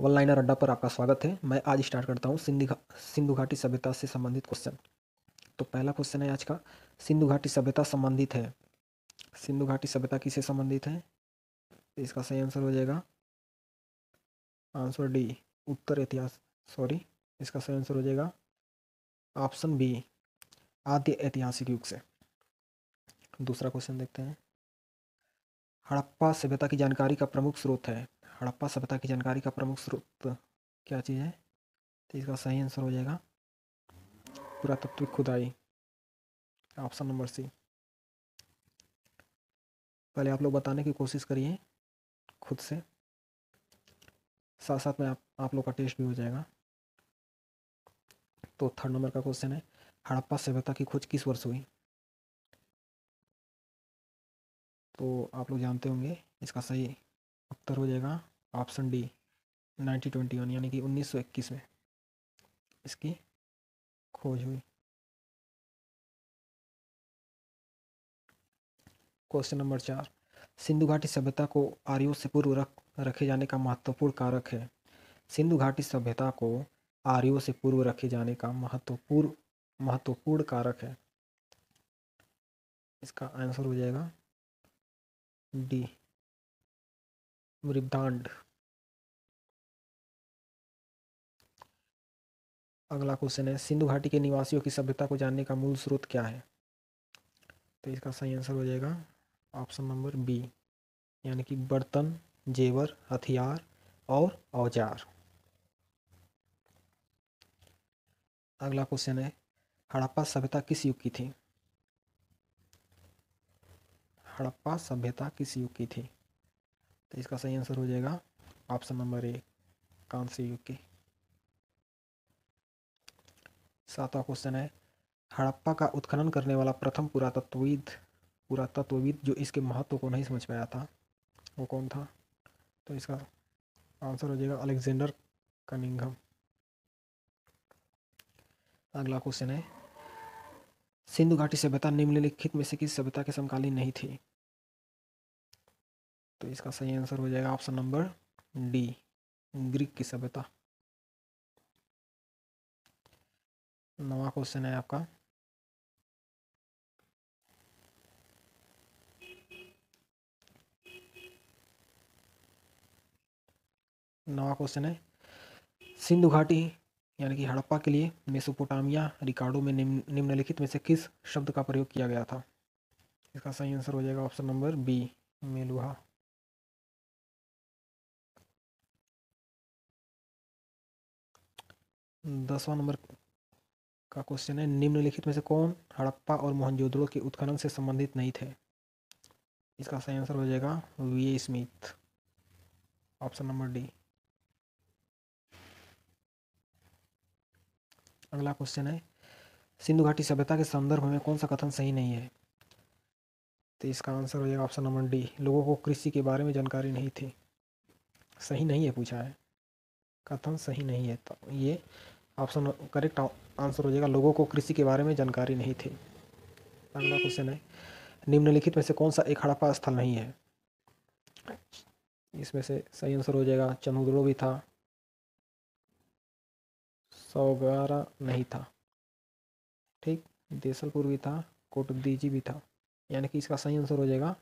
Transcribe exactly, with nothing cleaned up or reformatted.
One liner अड्डा पर आपका स्वागत है। मैं आज स्टार्ट करता हूँ सिंधु घा सिंधु घाटी सभ्यता से संबंधित क्वेश्चन। तो पहला क्वेश्चन है आज का, सिंधु घाटी सभ्यता संबंधित है। सिंधु घाटी सभ्यता किससे संबंधित है? इसका सही आंसर हो जाएगा आंसर डी, उत्तर इतिहास। सॉरी, इसका सही आंसर हो जाएगा ऑप्शन बी, आद्य ऐतिहासिक युग से। दूसरा क्वेश्चन देखते हैं, हड़प्पा सभ्यता की जानकारी का प्रमुख स्रोत है। हड़प्पा सभ्यता की जानकारी का प्रमुख स्रोत क्या चीज़ है? तो इसका सही आंसर हो जाएगा पुरातत्विक खुदाई, ऑप्शन नंबर सी। पहले आप लोग बताने की कोशिश करिए खुद से, साथ साथ में आप आप लोग का टेस्ट भी हो जाएगा। तो थर्ड नंबर का क्वेश्चन है, हड़प्पा सभ्यता की खोज किस वर्ष हुई? तो आप लोग जानते होंगे, इसका सही उत्तर हो जाएगा option D, nineteen twenty one, यानी कि उन्नीस सौ इक्कीस में इसकी खोज हुई। क्वेश्चन नंबर चार, सिंधु घाटी सभ्यता को आर्यों से पूर्व रख रखे जाने का महत्वपूर्ण कारक है। सिंधु घाटी सभ्यता को आर्यों से पूर्व रखे जाने का महत्वपूर्ण महत्वपूर्ण कारक है। इसका आंसर हो जाएगा डी, मृदंड। अगला क्वेश्चन है, सिंधु घाटी के निवासियों की सभ्यता को जानने का मूल स्रोत क्या है? तो इसका सही आंसर हो जाएगा ऑप्शन नंबर बी, यानी कि बर्तन, जेवर, हथियार और औजार। अगला क्वेश्चन है, हड़प्पा सभ्यता किस युग की थी? हड़प्पा सभ्यता किस युग की थी? तो इसका सही आंसर हो जाएगा ऑप्शन नंबर ए, कांस्य युग की। सातवां क्वेश्चन है, हड़प्पा का उत्खनन करने वाला प्रथम पुरातत्वविद पुरातत्वविद जो इसके महत्व को नहीं समझ पाया था, वो कौन था? तो इसका आंसर हो जाएगा अलेक्जेंडर कनिंघम। अगला क्वेश्चन है, सिंधु घाटी सभ्यता निम्नलिखित में से किस सभ्यता के समकालीन नहीं थी? तो इसका सही आंसर हो जाएगा ऑप्शन नंबर डी, ग्रीक की सभ्यता। नवा क्वेश्चन है आपका, नवा क्वेश्चन है, सिंधु घाटी यानी कि हड़प्पा के लिए मेसोपोटामिया रिकॉर्डों में निम्न निम्नलिखित में से किस शब्द का प्रयोग किया गया था? इसका सही आंसर हो जाएगा ऑप्शन नंबर बी, मेलुहा। दसवां नंबर का क्वेश्चन है, निम्नलिखित में से कौन हड़प्पा और मोहनजोदड़ो के उत्खनन से संबंधित नहीं थे? इसका सही आंसर हो जाएगा V A Smith, option number D. अगला क्वेश्चन है, सिंधु घाटी सभ्यता के संदर्भ में कौन सा कथन सही नहीं है? तो इसका आंसर हो जाएगा ऑप्शन नंबर डी, लोगों को कृषि के बारे में जानकारी नहीं थी। सही नहीं है पूछा है, कथन सही नहीं है, तो ये ऑप्शन करेक्ट आंसर हो जाएगा, लोगों को कृषि के बारे में जानकारी नहीं थी। अगला क्वेश्चन है, निम्नलिखित में से कौन सा एक हड़प्पा स्थल नहीं है? इसमें से सही आंसर हो जाएगा चन्हूदड़ो भी था, सावगारा नहीं था, ठीक, देसलपुर भी था, कोटदीजी भी था, यानी कि इसका सही आंसर हो जाएगा